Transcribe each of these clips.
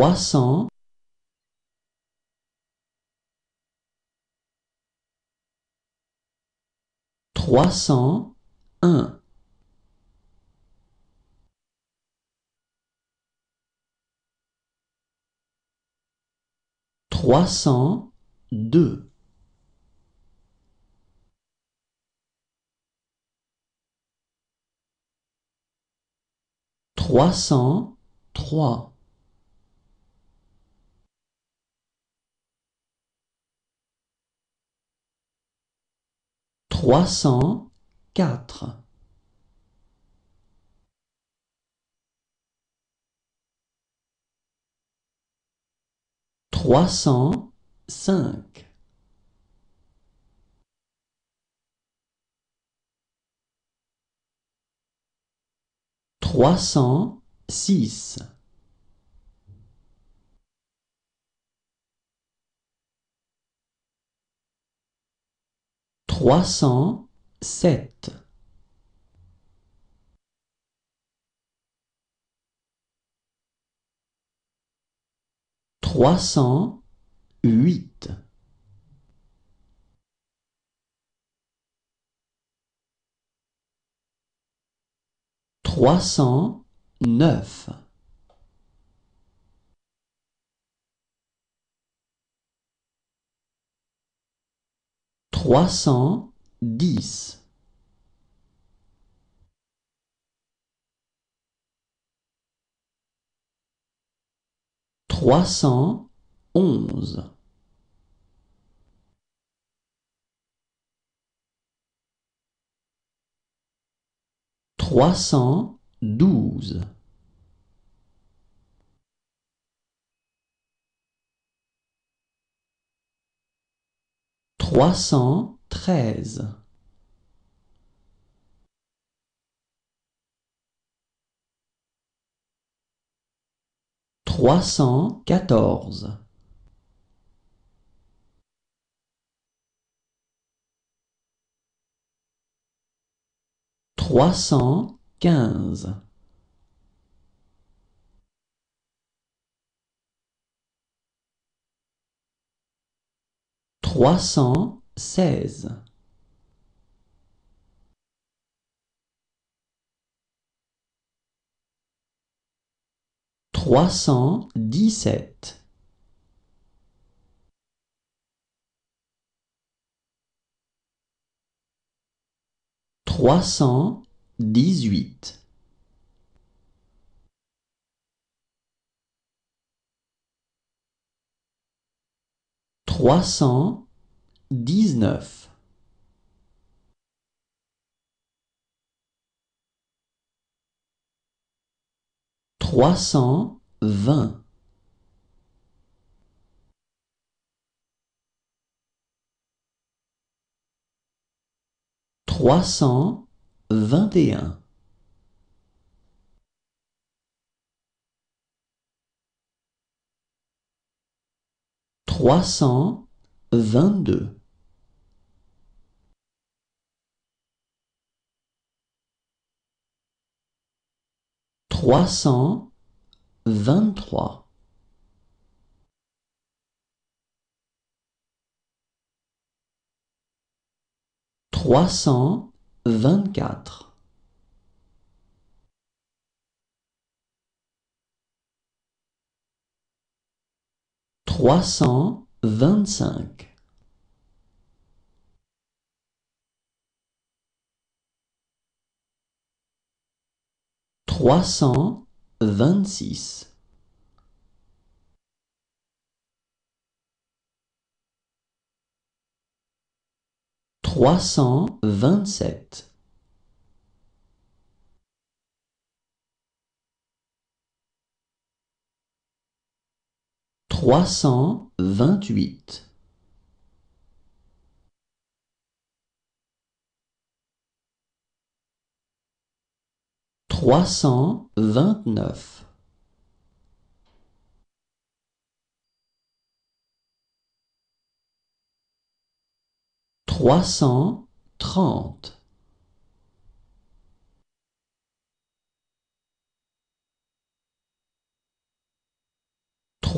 300. 301. 302. 303. 304. 305. 306. 307. 308. 309. 310. 311. 312. 313. 314. 315. 316. 317. 318. 319. 320. 321. 322. 323. 324. 325. 326. 327. 328. 329. 330.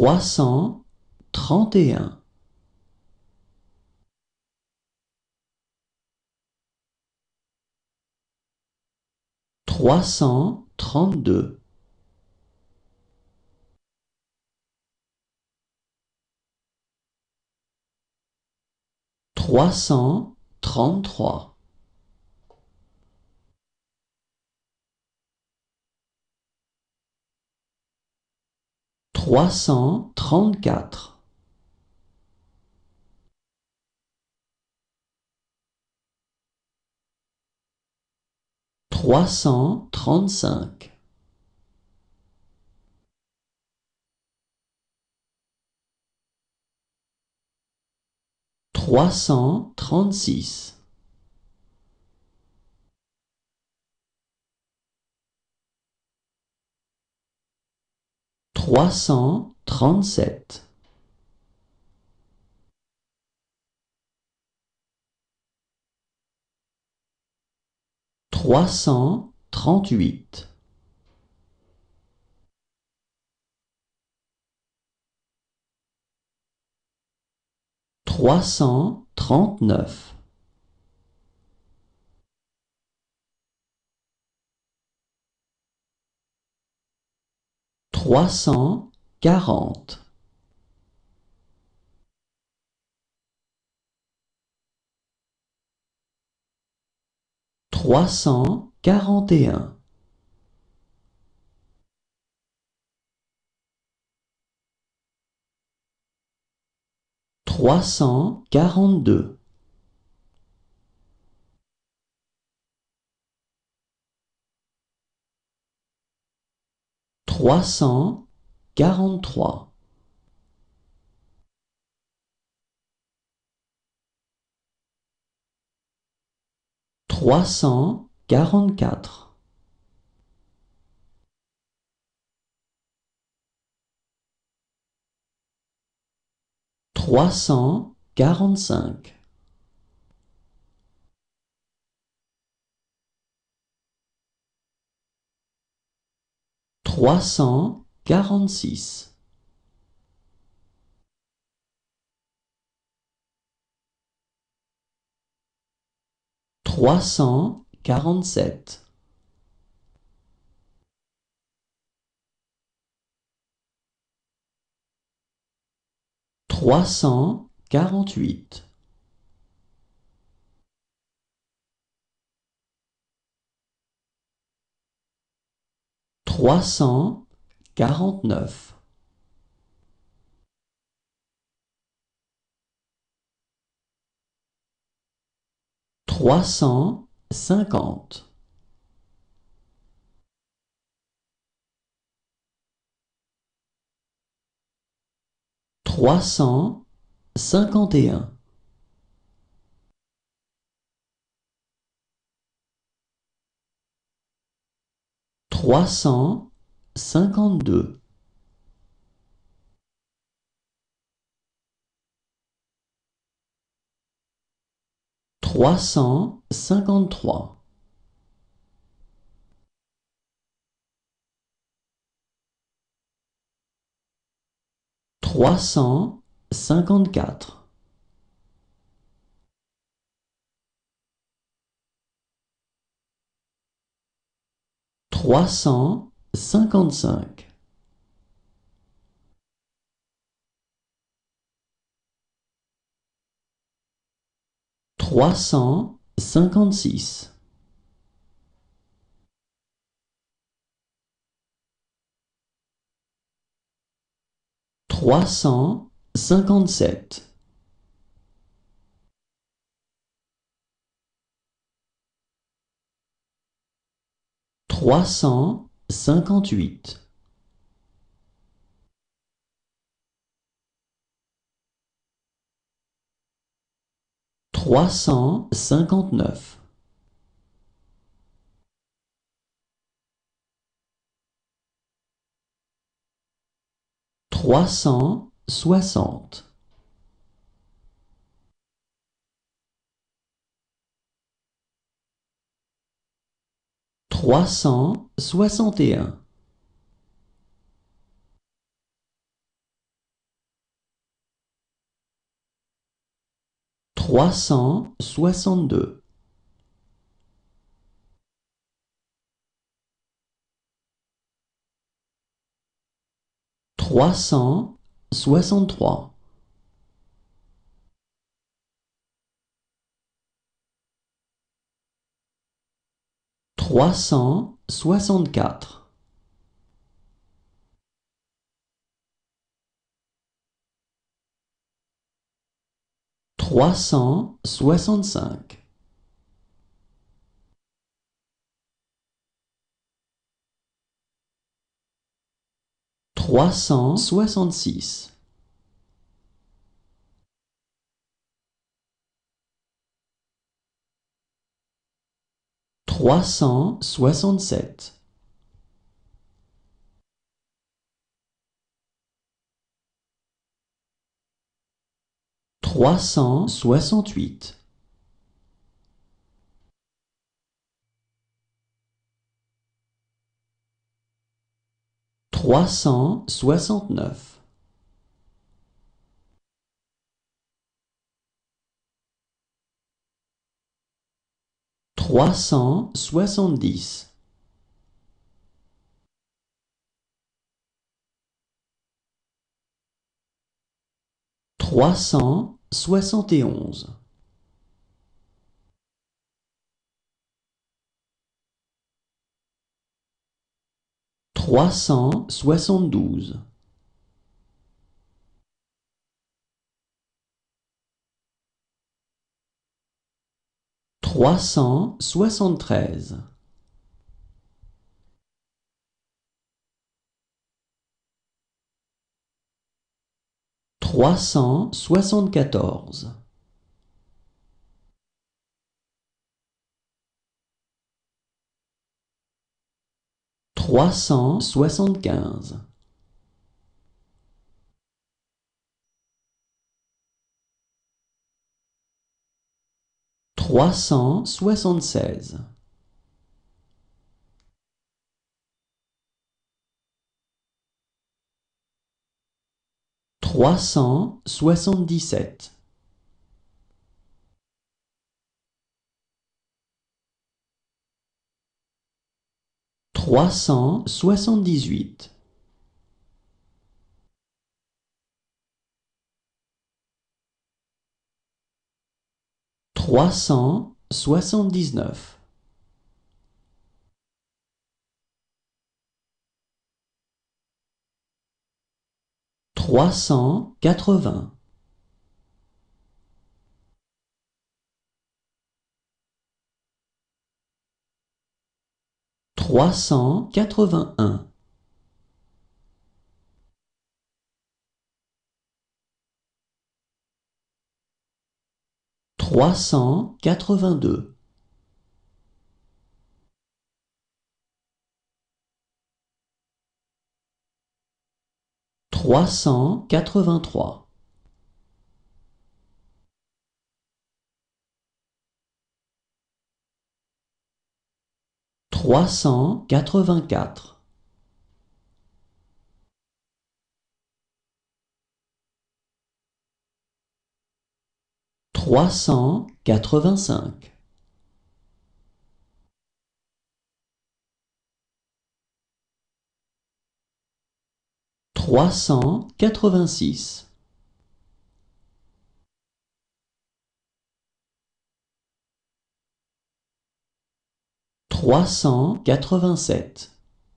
331. 332. 333. 334. 335. 336. 337. 338. 339. 340. 341. 342. 343. 344. 345. 346. 347. 348. 349. 350. 351. 352. 353. 354. 355. 356. 357. 358. 359. 360. 361. 362. 363. 364. 365. 366. 367. 368. 369. 370. 371. 372. 373. 374. 375. 376. 377. 378. 379. 380. 381. 382. 383. 384. 385. 386. 387. 388. 389. 390. 391. 392.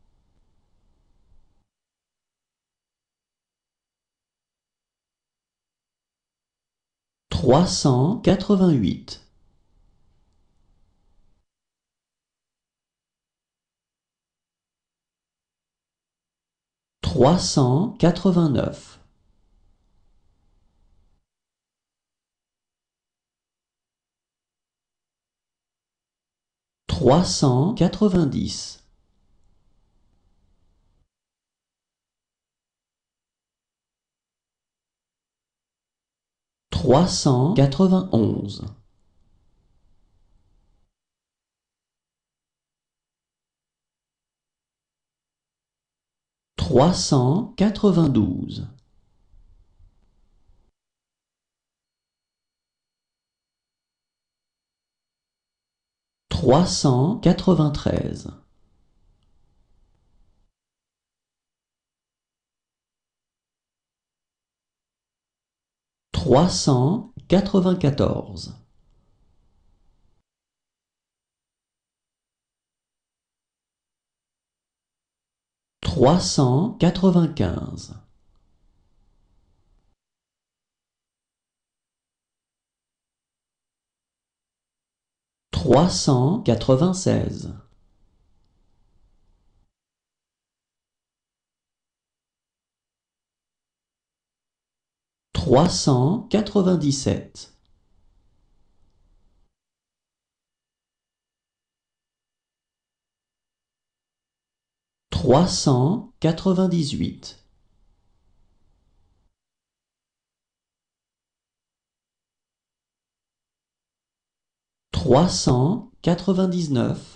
393. 394. 395. 396. 397. 398. 399.